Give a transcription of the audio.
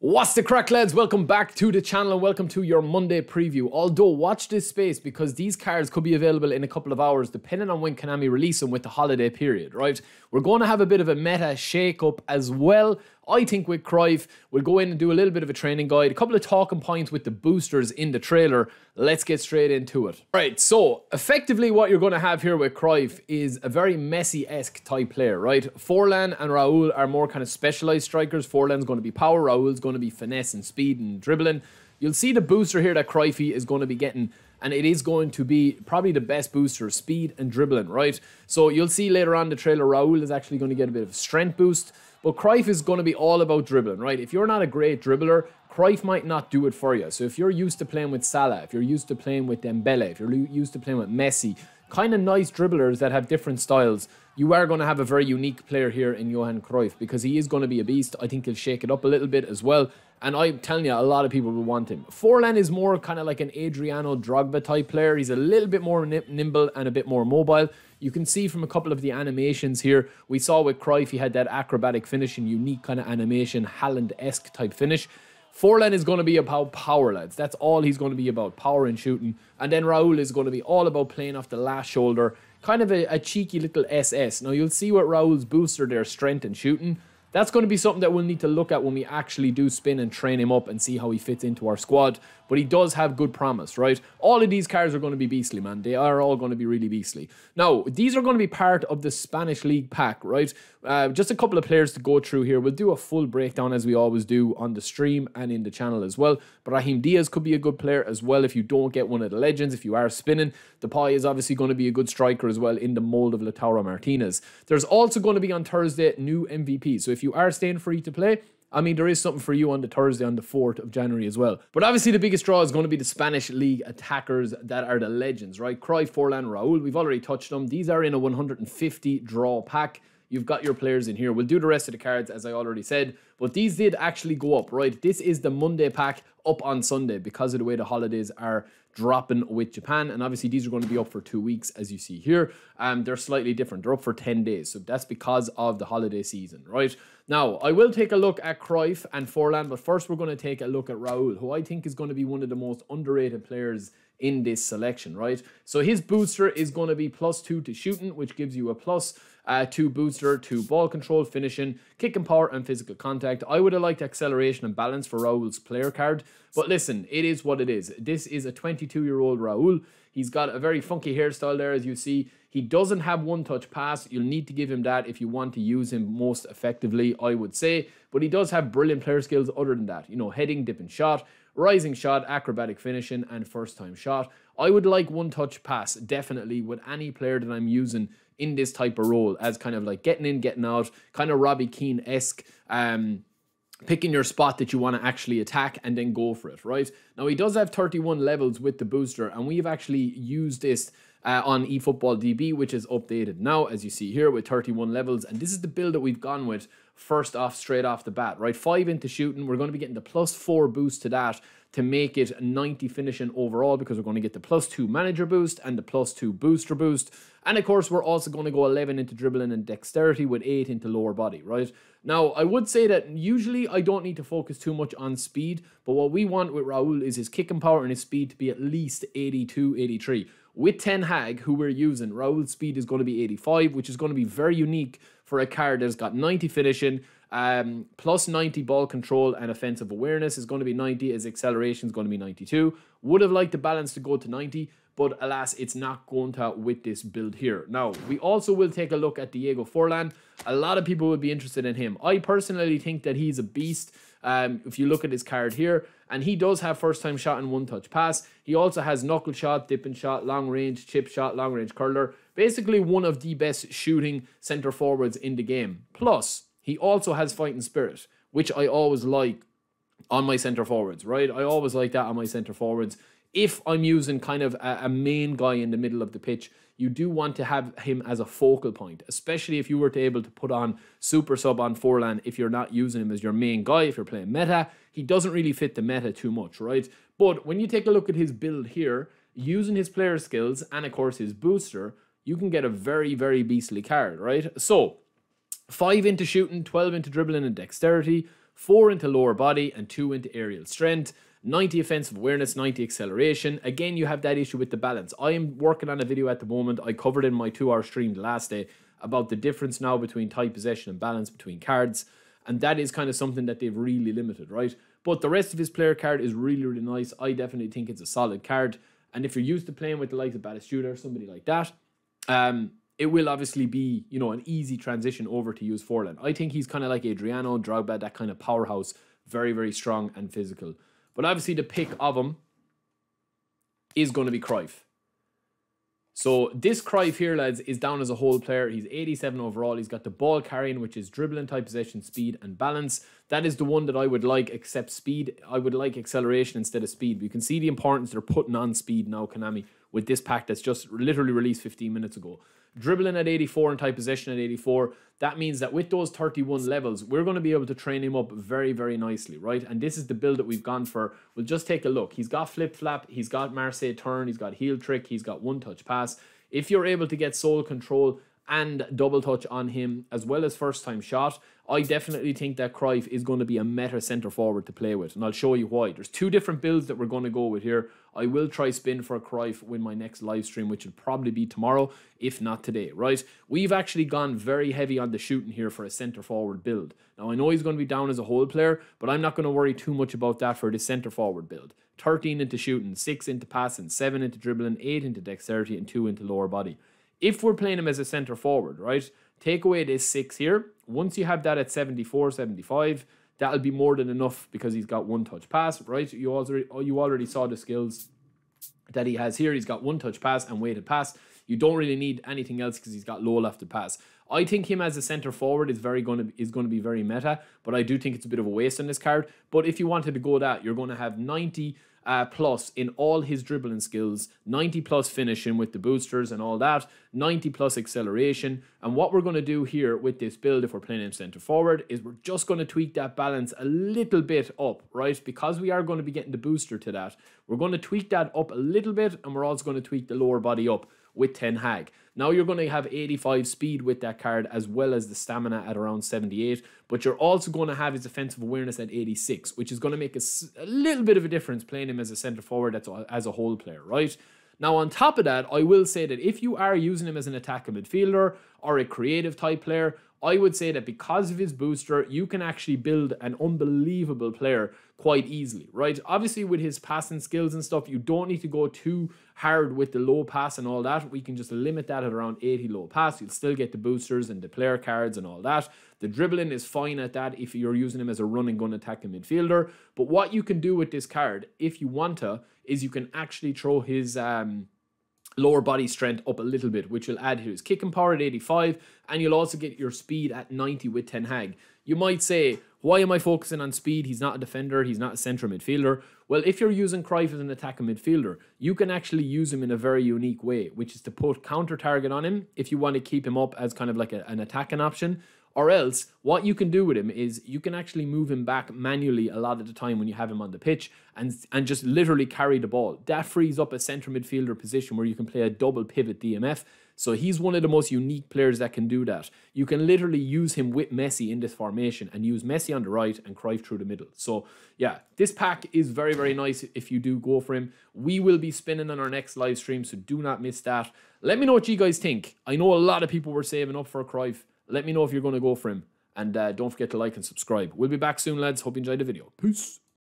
What's the crack, lads? Welcome back to the channel and welcome to your Monday preview. Although watch this space because these cards could be available in a couple of hours depending on when Konami release them with the holiday period, right? We're going to have a bit of a meta shake-up as well. I think with Cruyff, we'll go in and do a little bit of a training guide, a couple of talking points with the boosters in the trailer. Let's get straight into it. Right, so effectively what you're going to have here with Cruyff is a very Messi-esque type player, right? Forlan and Raul are more kind of specialized strikers. Forlan's going to be power, Raul's going to be finesse and speed and dribbling. You'll see the booster here that Cruyffy is going to be getting, and it is going to be probably the best booster, speed and dribbling, right? So you'll see later on the trailer, Raul is actually going to get a bit of a strength boost, but Cruyff is going to be all about dribbling, right? If you're not a great dribbler, Cruyff might not do it for you. So if you're used to playing with Salah, if you're used to playing with Dembele, if you're used to playing with Messi, kind of nice dribblers that have different styles, you are going to have a very unique player here in Johan Cruyff because he is going to be a beast. I think he'll shake it up a little bit as well. And I'm telling you, a lot of people will want him. Forlan is more kind of like an Adriano Drogba type player. He's a little bit more nimble and a bit more mobile. You can see from a couple of the animations here, we saw with Cruyff, he had that acrobatic finish and unique kind of animation, Haaland-esque type finish. Forlan is going to be about power, lads. That's all he's going to be about, power and shooting. And then Raul is going to be all about playing off the last shoulder, kind of a cheeky little SS. Now, you'll see what Raul's booster there, strength and shooting. That's going to be something that we'll need to look at when we actually do spin and train him up and see how he fits into our squad. But he does have good promise, right? All of these cards are going to be beastly, man. They are all going to be really beastly. Now, these are going to be part of the Spanish League pack, right? Just a couple of players to go through here. We'll do a full breakdown as we always do on the stream and in the channel as well. Brahim Diaz could be a good player as well if you don't get one of the legends, if you are spinning. Depay is obviously going to be a good striker as well in the mold of Lautaro Martinez. There's also going to be on Thursday new MVPs. So if you are staying free to play, I mean, there is something for you on the Thursday on the 4th of January as well. But obviously the biggest draw is going to be the Spanish League attackers that are the legends, right? Cruyff, Forlan, Raul, we've already touched them. These are in a 150 draw pack. You've got your players in here. We'll do the rest of the cards, as I already said. But these did actually go up, right? This is the Monday pack up on Sunday because of the way the holidays are dropping with Japan. And obviously, these are going to be up for 2 weeks, as you see here. They're slightly different. They're up for 10 days. So that's because of the holiday season, right? Now, I will take a look at Cruyff and Forlan. But first, we're going to take a look at Raul, who I think is going to be one of the most underrated players in this selection, right? So his booster is going to be +2 to shooting, which gives you a +2 booster to ball control, finishing, kicking power, and physical contact. I would have liked acceleration and balance for Raul's player card, but listen, it is what it is. This is a 22-year-old Raul. He's got a very funky hairstyle there, as you see. He doesn't have one-touch pass. You'll need to give him that if you want to use him most effectively, I would say. But he does have brilliant player skills other than that. You know, heading, dipping shot, rising shot, acrobatic finishing, and first-time shot. I would like one-touch pass, definitely, with any player that I'm using in this type of role, as kind of like getting in, getting out, kind of Robbie Keane-esque, picking your spot that you want to actually attack and then go for it, right? Now, he does have 31 levels with the booster, and we've actually used this on eFootballDB, which is updated now, as you see here, with 31 levels. And this is the build that we've gone with first off, straight off the bat, right? 5 into shooting. We're going to be getting the +4 boost to that to make it 90 finishing overall because we're going to get the +2 manager boost and the +2 booster boost. And of course, we're also going to go 11 into dribbling and dexterity with 8 into lower body, right? Now, I would say that usually I don't need to focus too much on speed, but what we want with Raul is his kicking power and his speed to be at least 82, 83. With Ten Hag, who we're using, Raul's speed is going to be 85, which is going to be very unique for a card that's got 90 finishing, +90 ball control and offensive awareness is going to be 90, his acceleration is going to be 92. Would have liked the balance to go to 90, but alas, it's not going to with this build here. Now, we also will take a look at Diego Forlan. A lot of people would be interested in him. I personally think that he's a beast. If you look at his card here, and he does have first-time shot and one-touch pass. He also has knuckle shot, dipping shot, long-range chip shot, long-range curler. Basically one of the best shooting center forwards in the game. Plus, he also has fighting spirit, which I always like on my center forwards, right? I always like that on my center forwards. If I'm using kind of a main guy in the middle of the pitch, you do want to have him as a focal point, especially if you were to able to put on super sub on Forlan if you're not using him as your main guy, if you're playing meta. He doesn't really fit the meta too much, right? But when you take a look at his build here, using his player skills and, of course, his booster, you can get a very, very beastly card, right? So, 5 into shooting, 12 into dribbling and dexterity, 4 into lower body and 2 into aerial strength, 90 offensive awareness, 90 acceleration. Again, you have that issue with the balance. I am working on a video at the moment. I covered in my 2-hour stream last day about the difference now between tight possession and balance between cards. And that is kind of something that they've really limited, right? But the rest of his player card is really, really nice. I definitely think it's a solid card. And if you're used to playing with the likes of Batistuta or somebody like that, it will obviously be, you know, an easy transition over to use Forlan. I think he's kind of like Adriano, Drogba, that kind of powerhouse. Very, very strong and physical. But obviously the pick of him is going to be Cruyff. So this Cruyff here, lads, is down as a whole player. He's 87 overall. He's got the ball carrying, which is dribbling, type possession, speed, and balance. That is the one that I would like, except speed. I would like acceleration instead of speed. But you can see the importance they're putting on speed now, Konami, with this pack that's just literally released 15 minutes ago. Dribbling at 84 and type possession at 84. That means that with those 31 levels, we're going to be able to train him up very, very nicely, right? And this is the build that we've gone for. We'll just take a look. He's got flip-flap. He's got Marseille turn. He's got heel trick. He's got one-touch pass. If you're able to get sole control and double touch on him, as well as first-time shot, I definitely think that Cruyff is going to be a meta centre forward to play with, and I'll show you why. There's 2 different builds that we're going to go with here. I will try spin for Cruyff with my next live stream, which will probably be tomorrow, if not today, right? We've actually gone very heavy on the shooting here for a centre forward build. Now, I know he's going to be down as a whole player, but I'm not going to worry too much about that for this centre forward build. 13 into shooting, 6 into passing, 7 into dribbling, 8 into dexterity, and 2 into lower body. If we're playing him as a centre forward, right, take away this 6 here. Once you have that at 74, 75, that'll be more than enough because he's got one-touch pass, right? You already saw the skills that he has here. He's got one-touch pass and weighted pass. You don't really need anything else because he's got low lofted pass. I think him as a centre forward is going to be very meta, but I do think it's a bit of a waste on this card. But if you wanted to go that, you're going to have 90... plus in all his dribbling skills, 90 plus finishing with the boosters and all that, 90 plus acceleration. And what we're going to do here with this build, if we're playing him centre forward, is we're just going to tweak that balance a little bit up, right? Because we are going to be getting the booster to that, we're going to tweak that up a little bit, and we're also going to tweak the lower body up with Ten Hag. Now you're going to have 85 speed with that card, as well as the stamina at around 78, but you're also going to have his offensive awareness at 86, which is going to make a little bit of a difference playing him as a centre forward as a whole player, right? Now on top of that, I will say that if you are using him as an attacking midfielder or a creative type player, I would say that because of his booster, you can actually build an unbelievable player quite easily, right? Obviously, with his passing skills and stuff, you don't need to go too hard with the low pass and all that. We can just limit that at around 80 low pass. You'll still get the boosters and the player cards and all that. The dribbling is fine at that if you're using him as a run and gun attacking midfielder. But what you can do with this card, if you want to, is you can actually throw his lower body strength up a little bit, which will add to his kicking power at 85, and you'll also get your speed at 90 with Ten Hag. You might say, why am I focusing on speed? He's not a defender, he's not a central midfielder. Well, if you're using Cruyff as an attacking midfielder, you can actually use him in a very unique way, which is to put counter target on him if you want to keep him up as kind of like an attacking option. Or else, what you can do with him is you can actually move him back manually a lot of the time when you have him on the pitch and just literally carry the ball. That frees up a centre midfielder position where you can play a double pivot DMF. So he's one of the most unique players that can do that. You can literally use him with Messi in this formation and use Messi on the right and Cruyff through the middle. So yeah, this pack is very, very nice if you do go for him. We will be spinning on our next live stream, so do not miss that. Let me know what you guys think. I know a lot of people were saving up for Cruyff. Let me know if you're going to go for him. And don't forget to like and subscribe. We'll be back soon, lads. Hope you enjoyed the video. Peace.